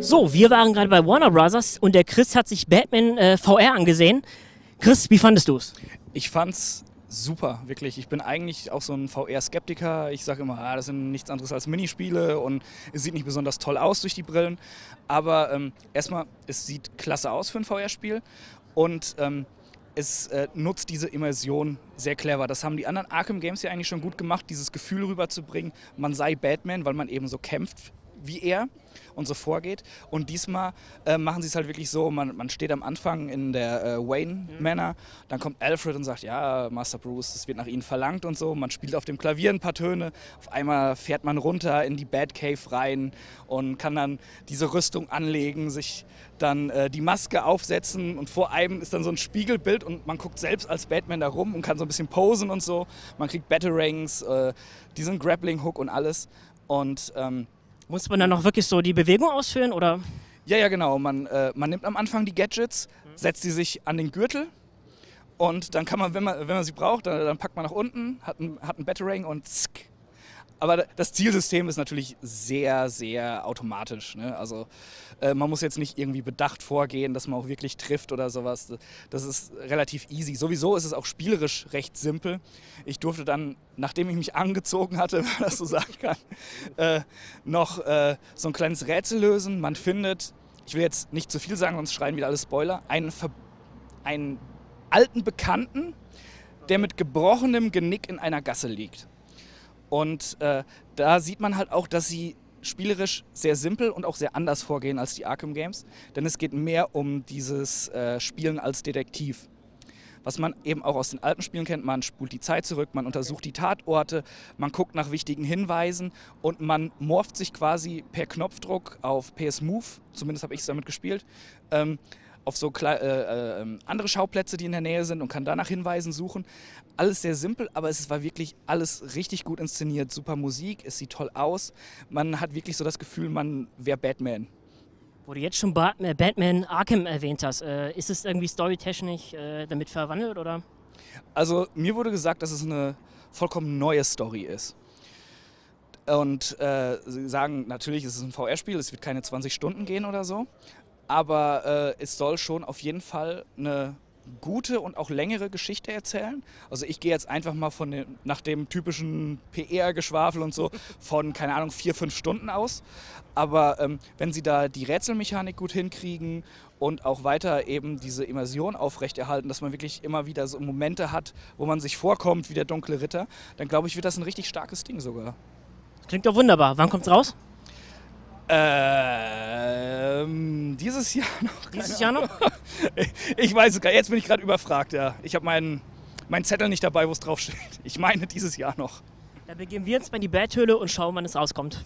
So, wir waren gerade bei Warner Brothers und der Chris hat sich Batman VR angesehen. Chris, wie fandest du es? Ich fand's super, wirklich. Ich bin eigentlich auch so ein VR-Skeptiker. Ich sage immer, das sind nichts anderes als Minispiele und es sieht nicht besonders toll aus durch die Brillen. Aber erstmal, es sieht klasse aus für ein VR-Spiel und es nutzt diese Immersion sehr clever. Das haben die anderen Arkham Games ja eigentlich schon gut gemacht, dieses Gefühl rüberzubringen, man sei Batman, weil man eben so kämpft wie er und so vorgeht. Und diesmal machen sie es halt wirklich so, man steht am Anfang in der Wayne Manor, dann kommt Alfred und sagt, ja, Master Bruce, es wird nach Ihnen verlangt und so. Man spielt auf dem Klavier ein paar Töne, auf einmal fährt man runter in die Batcave rein und kann dann diese Rüstung anlegen, sich dann die Maske aufsetzen und vor einem ist dann so ein Spiegelbild und man guckt selbst als Batman da rum und kann so ein bisschen posen und so. Man kriegt Batarangs, diesen Grappling Hook und alles. Und muss man dann noch wirklich so die Bewegung ausführen, oder? Ja, genau. Man nimmt am Anfang die Gadgets, setzt sie sich an den Gürtel und dann kann man, wenn man sie braucht, dann packt man nach unten, hat einen Battering und zick. Aber das Zielsystem ist natürlich sehr, sehr automatisch, ne? Also man muss jetzt nicht irgendwie bedacht vorgehen, dass man auch wirklich trifft oder sowas. Das ist relativ easy. Sowieso ist es auch spielerisch recht simpel. Ich durfte dann, nachdem ich mich angezogen hatte, wenn man das so sagen kann, noch so ein kleines Rätsel lösen. Man findet, ich will jetzt nicht zu viel sagen, sonst schreien wieder alle Spoiler, einen alten Bekannten, der mit gebrochenem Genick in einer Gasse liegt. Und da sieht man halt auch, dass sie spielerisch sehr simpel und auch sehr anders vorgehen als die Arkham Games. Denn es geht mehr um dieses Spielen als Detektiv. Was man eben auch aus den alten Spielen kennt, man spult die Zeit zurück, man untersucht die Tatorte, man guckt nach wichtigen Hinweisen und man morpht sich quasi per Knopfdruck auf PS Move, zumindest habe ich es damit gespielt, auf so andere Schauplätze, die in der Nähe sind und kann danach Hinweisen suchen. Alles sehr simpel, aber es war wirklich alles richtig gut inszeniert. Super Musik, es sieht toll aus. Man hat wirklich so das Gefühl, man wäre Batman. Wo du jetzt schon Batman Arkham erwähnt hast, ist es irgendwie storytechnisch damit verwandelt, oder? Also mir wurde gesagt, dass es eine vollkommen neue Story ist. Und sie sagen, natürlich ist es ein VR-Spiel, es wird keine 20 Stunden gehen oder so. Aber es soll schon auf jeden Fall eine gute und auch längere Geschichte erzählen. Also ich gehe jetzt einfach mal nach dem typischen PR-Geschwafel und so von, keine Ahnung, 4-5 Stunden aus. Aber wenn sie da die Rätselmechanik gut hinkriegen und auch weiter eben diese Immersion aufrechterhalten, dass man wirklich immer wieder so Momente hat, wo man sich vorkommt wie der Dunkle Ritter, dann glaube ich, wird das ein richtig starkes Ding sogar. Klingt doch wunderbar. Wann kommt's raus? Dieses Jahr noch. Dieses Jahr noch? Ich weiß es gar nicht. Jetzt bin ich gerade überfragt, ja. Ich habe meinen Zettel nicht dabei, wo es drauf steht. Ich meine dieses Jahr noch. Dann begeben wir uns mal in die Betthöhle und schauen, wann es rauskommt.